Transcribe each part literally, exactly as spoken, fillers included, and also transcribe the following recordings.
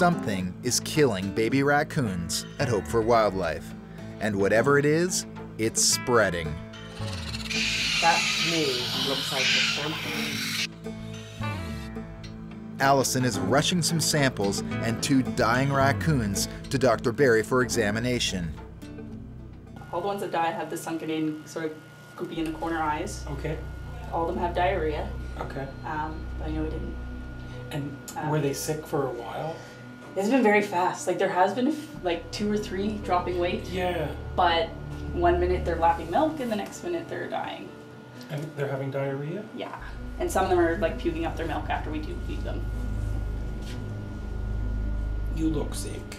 Something is killing baby raccoons at Hope for Wildlife. And whatever it is, it's spreading. That to me looks like a sample. Allison is rushing some samples and two dying raccoons to Doctor Barry for examination. All the ones that died have the sunken in, sort of goopy in the corner eyes. Okay. All of them have diarrhea. Okay. Um, but I know we didn't. And um, were they sick for a while? It's been very fast. Like, there has been like two or three dropping weight. Yeah. But one minute they're lapping milk and the next minute they're dying. And they're having diarrhea? Yeah. And some of them are like puking up their milk after we do feed them. You look sick.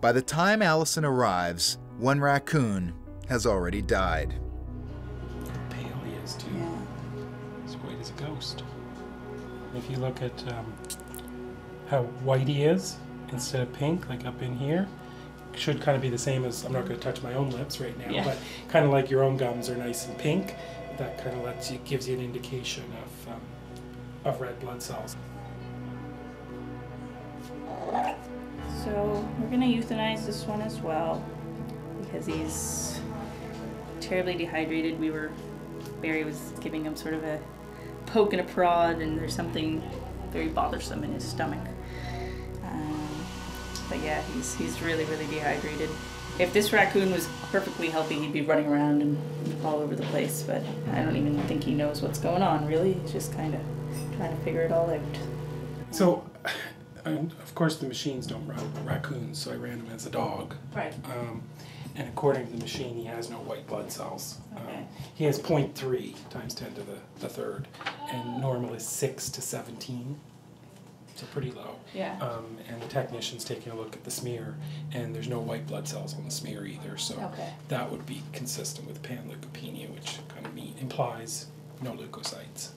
By the time Allison arrives, one raccoon has already died. How pale he is, too. Yeah. He's white as a ghost. If you look at um, how white he is instead of pink, like up in here, it should kind of be the same as, I'm not going to touch my own lips right now, yeah. But kind of like your own gums are nice and pink. That kind of lets you, gives you an indication of, um, of red blood cells. So we're going to euthanize this one as well because he's terribly dehydrated. We were, Barry was giving him sort of a poke and a prod, and there's something very bothersome in his stomach. Um, but yeah, he's he's really, really dehydrated. If this raccoon was perfectly healthy, he'd be running around and all over the place, but I don't even think he knows what's going on, really. He's just kind of trying to figure it all out. So, and of course the machines don't run raccoons, so I ran him as a dog. Right. Um, and according to the machine, he has no white blood cells. Okay. Um, he has zero point three times ten to the, the third, and normal is six to seventeen, so pretty low. Yeah. Um, and the technician's taking a look at the smear, and there's no white blood cells on the smear either, so okay. That would be consistent with panleukopenia, which kind of mean, implies no leukocytes.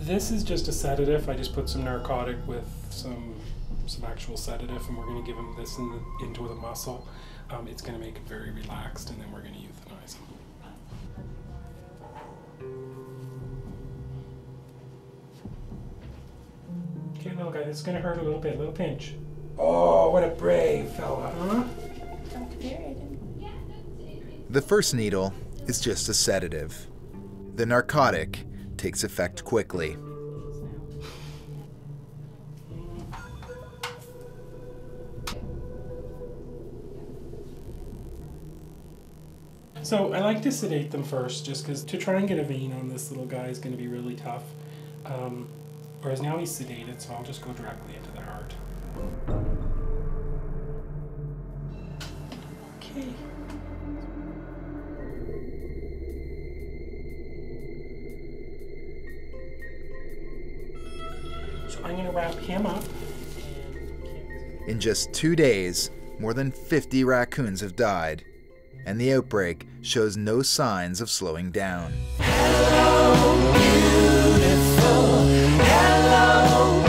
This is just a sedative. I just put some narcotic with some some actual sedative, and we're going to give him this in the, into the muscle. Um, it's going to make him very relaxed, and then we're going to euthanize him. Okay, little guy, this is going to hurt a little bit, a little pinch. Oh, what a brave fella, huh? The first needle is just a sedative. The narcotic takes effect quickly. So I like to sedate them first, just because to try and get a vein on this little guy is going to be really tough. Um, whereas now he's sedated, so I'll just go directly into the heart. Okay. So I'm going to wrap him up. In just two days, more than fifty raccoons have died, and the outbreak shows no signs of slowing down. Hello, beautiful. Hello.